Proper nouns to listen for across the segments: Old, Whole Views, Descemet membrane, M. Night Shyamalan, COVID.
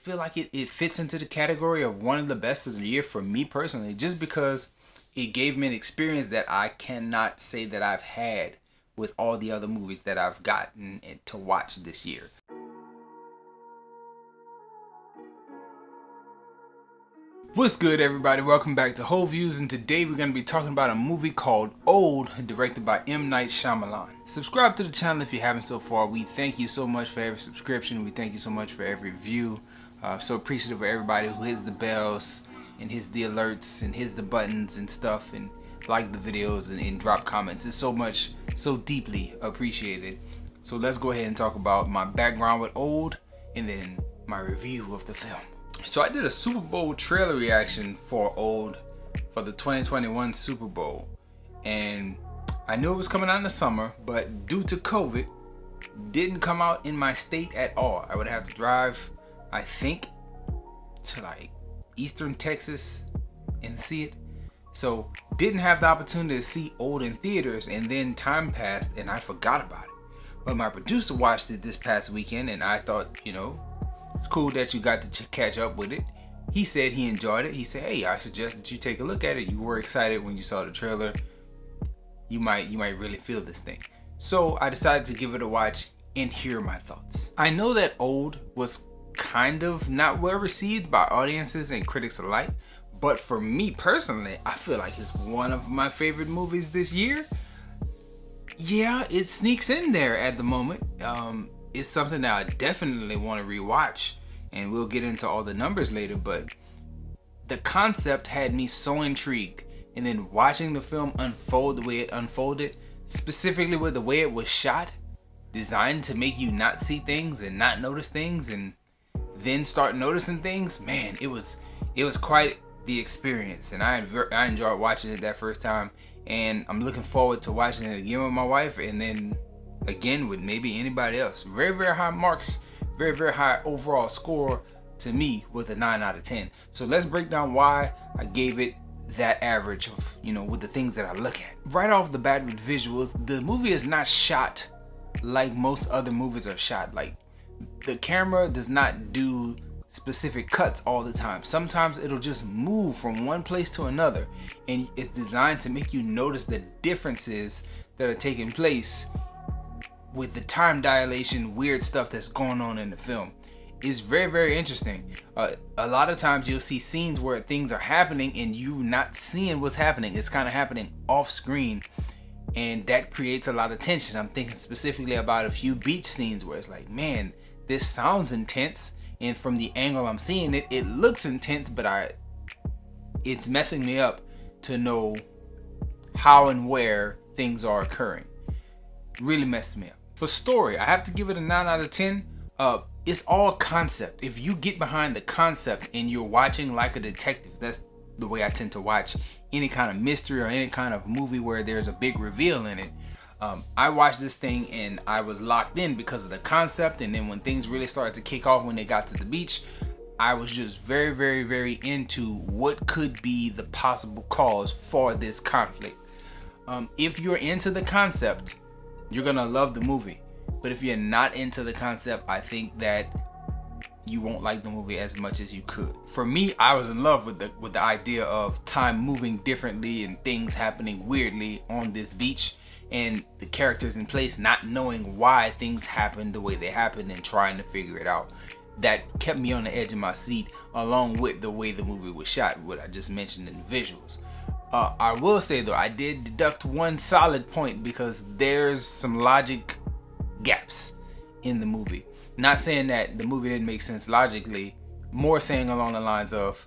feel like it fits into the category of one of the best of the year for me personally, just because it gave me an experience that I cannot say that I've had with all the other movies that I've gotten to watch this year. What's good, everybody? Welcome back to Whole Views, and today we're going to be talking about a movie called Old, directed by M. Night Shyamalan. Subscribe to the channel if you haven't so far. We thank you so much for every subscription. We thank you so much for every view. So appreciative of everybody who hits the bells and hits the alerts and hits the buttons and stuff and like the videos and drop comments. It's so much, so deeply appreciated. So let's go ahead and talk about my background with Old and then my review of the film. So I did a Super Bowl trailer reaction for Old for the 2021 Super Bowl, and I knew it was coming out in the summer, but due to COVID, didn't come out in my state at all. I would have to drive, I think, to like Eastern Texas and see it. So didn't have the opportunity to see Old in theaters, and then time passed and I forgot about it. But my producer watched it this past weekend, and I thought, you know, it's cool that you got to catch up with it. He said he enjoyed it. He said, hey, I suggest that you take a look at it. You were excited when you saw the trailer. You might really feel this thing. So I decided to give it a watch and hear my thoughts. I know that Old was kind of not well received by audiences and critics alike, but for me personally, I feel like it's one of my favorite movies this year. Yeah, it sneaks in there at the moment. It's something that I definitely want to rewatch, and we'll get into all the numbers later, but the concept had me so intrigued, and then watching the film unfold the way it unfolded, specifically with the way it was shot, designed to make you not see things and not notice things and then start noticing things, man, it was quite the experience, and I enjoyed watching it that first time, and I'm looking forward to watching it again with my wife, and then again with maybe anybody else. Very, very high marks, very, very high overall score to me with a 9 out of 10. So let's break down why I gave it that average of, you know, with the things that I look at right off the bat. With visuals, the movie is not shot like most other movies are shot. Like, the camera does not do specific cuts all the time. Sometimes it'll just move from one place to another, and it's designed to make you notice the differences that are taking place with the time dilation, weird stuff that's going on in the film. Is very, very interesting. A lot of times you'll see scenes where things are happening and you're not seeing what's happening. It's kind of happening off screen, and that creates a lot of tension. I'm thinking specifically about a few beach scenes where it's like, man, this sounds intense, and from the angle I'm seeing it, it looks intense, but it's messing me up to know how and where things are occurring. Really messed me up. For story, I have to give it a 9 out of 10. It's all concept. If you get behind the concept and you're watching like a detective, that's the way I tend to watch any kind of mystery or any kind of movie where there's a big reveal in it. I watched this thing and I was locked in because of the concept, and then when things really started to kick off when they got to the beach, I was just very, very into what could be the possible cause for this conflict. If you're into the concept, you're gonna love the movie. But if you're not into the concept, I think that you won't like the movie as much as you could. For me, I was in love with the idea of time moving differently and things happening weirdly on this beach, and the characters in place not knowing why things happened the way they happened and trying to figure it out. That kept me on the edge of my seat, along with the way the movie was shot, what I just mentioned in the visuals. I will say though, I did deduct one solid point because there's some logic gaps in the movie. Not saying that the movie didn't make sense logically, more saying along the lines of,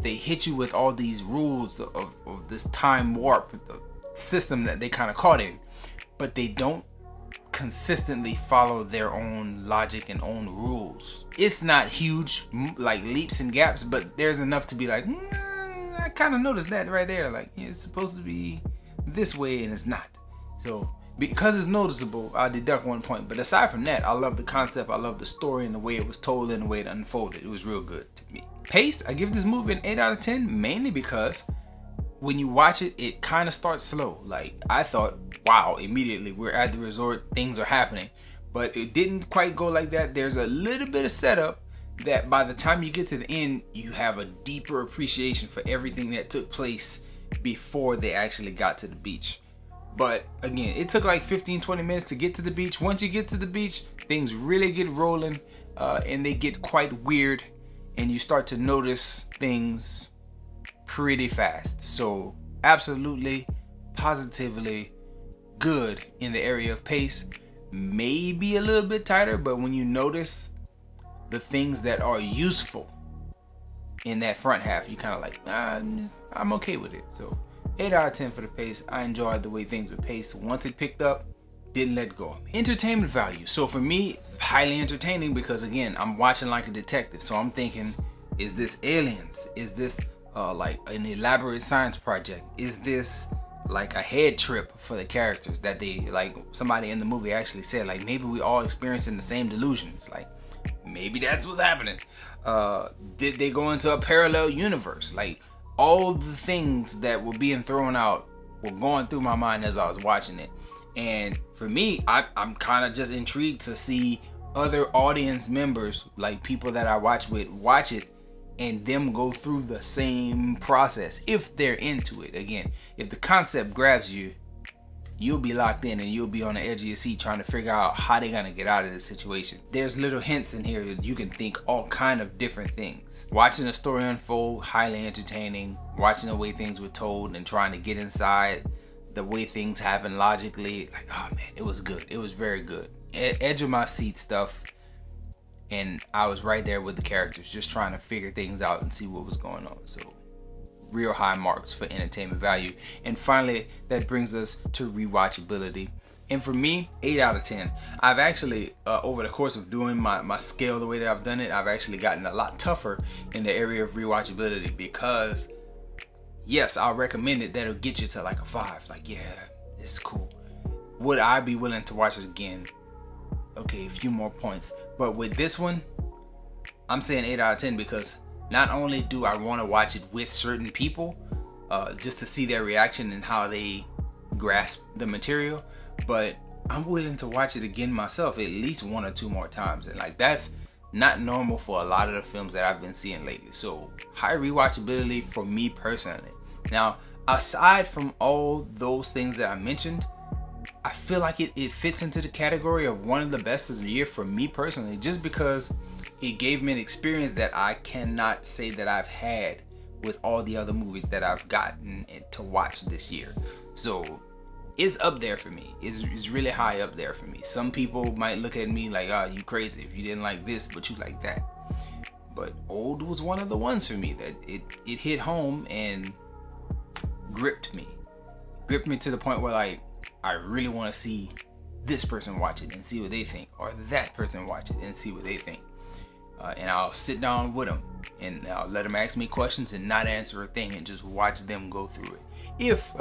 they hit you with all these rules of this time warp system that they kind of caught in, but they don't consistently follow their own logic and own rules. It's not huge, like leaps and gaps, but there's enough to be like, I kind of noticed that right there. Like, it's supposed to be this way and it's not. So because it's noticeable, I deduct one point. But aside from that, I love the concept. I love the story and the way it was told and the way it unfolded. It was real good to me. Pace, I give this movie an 8 out of 10, mainly because when you watch it, it kind of starts slow. Like, I thought, wow, immediately we're at the resort, things are happening. But it didn't quite go like that. There's a little bit of setup. that by the time you get to the end, you have a deeper appreciation for everything that took place before they actually got to the beach. But again, it took like 15-20 minutes to get to the beach. Once you get to the beach, things really get rolling and they get quite weird, and you start to notice things pretty fast. So absolutely, positively good in the area of pace. Maybe a little bit tighter, but when you notice the things that are useful in that front half, you kind of like, I'm okay with it. So 8 out of 10 for the pace. I enjoyed the way things were paced. Once it picked up, didn't let go. Entertainment value. So for me, highly entertaining, because again, I'm watching like a detective. So I'm thinking, is this aliens? Is this like an elaborate science project? Is this like a head trip for the characters that they, like somebody in the movie actually said, like, maybe we all experiencing the same delusions. Like, maybe that's what's happening. Did they go into a parallel universe? Like, all the things that were being thrown out were going through my mind as I was watching it. And for me, I'm kind of just intrigued to see other audience members, like people that I watch with, watch it and them go through the same process if they're into it. Again, if the concept grabs you, you'll be locked in and you'll be on the edge of your seat trying to figure out how they're gonna get out of this situation. There's little hints in here that you can think all kind of different things. Watching the story unfold, highly entertaining. Watching the way things were told and trying to get inside the way things happen logically, like, oh man, it was good. It was very good. Edge of my seat stuff, and I was right there with the characters just trying to figure things out and see what was going on. So real high marks for entertainment value. And finally, that brings us to rewatchability. And for me, 8 out of 10. I've actually, over the course of doing my scale the way that I've done it, I've actually gotten a lot tougher in the area of rewatchability, because yes, I'll recommend it. That'll get you to like a 5. Like, yeah, this is cool. Would I be willing to watch it again? Okay, a few more points. But with this one, I'm saying 8 out of 10 because not only do I want to watch it with certain people, just to see their reaction and how they grasp the material, but I'm willing to watch it again myself at least 1 or 2 more times. And like, that's not normal for a lot of the films that I've been seeing lately. So high rewatchability for me personally. Now, aside from all those things that I mentioned, I feel like it fits into the category of one of the best of the year for me personally, just because it gave me an experience that I cannot say that I've had with all the other movies that I've gotten to watch this year. So it's up there for me. It's really high up there for me. Some people might look at me like, oh, you crazy if you didn't like this, but you like that. But Old was one of the ones for me that it hit home and gripped me. Gripped me to the point where, like, I really want to see this person watch it and see what they think, or that person watch it and see what they think. And I'll sit down with them and I'll let them ask me questions and not answer a thing and just watch them go through it. If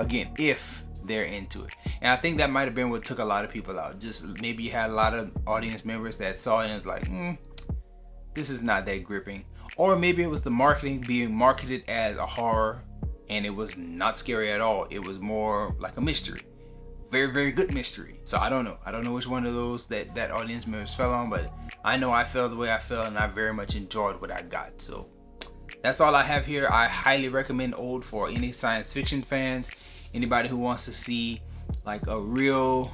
they're into it. And I think that might have been what took a lot of people out. Just maybe you had a lot of audience members that saw it and was like, this is not that gripping. Or maybe it was the marketing, being marketed as a horror, and it was not scary at all. It was more like a mystery. Very, very good mystery. So I don't know. I don't know which one of those that audience members fell on, but I know I felt the way I felt, and I very much enjoyed what I got. So that's all I have here. I highly recommend Old for any science fiction fans, anybody who wants to see like a real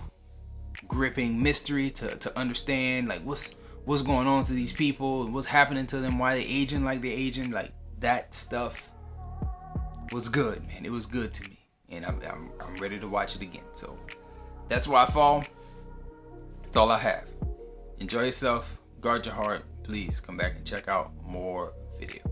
gripping mystery to understand like what's going on to these people, what's happening to them, why they aging like they're aging. Like, that stuff was good, man. It was good to me. And I'm ready to watch it again. So that's where I fall. That's all I have. Enjoy yourself. Guard your heart. Please come back and check out more videos.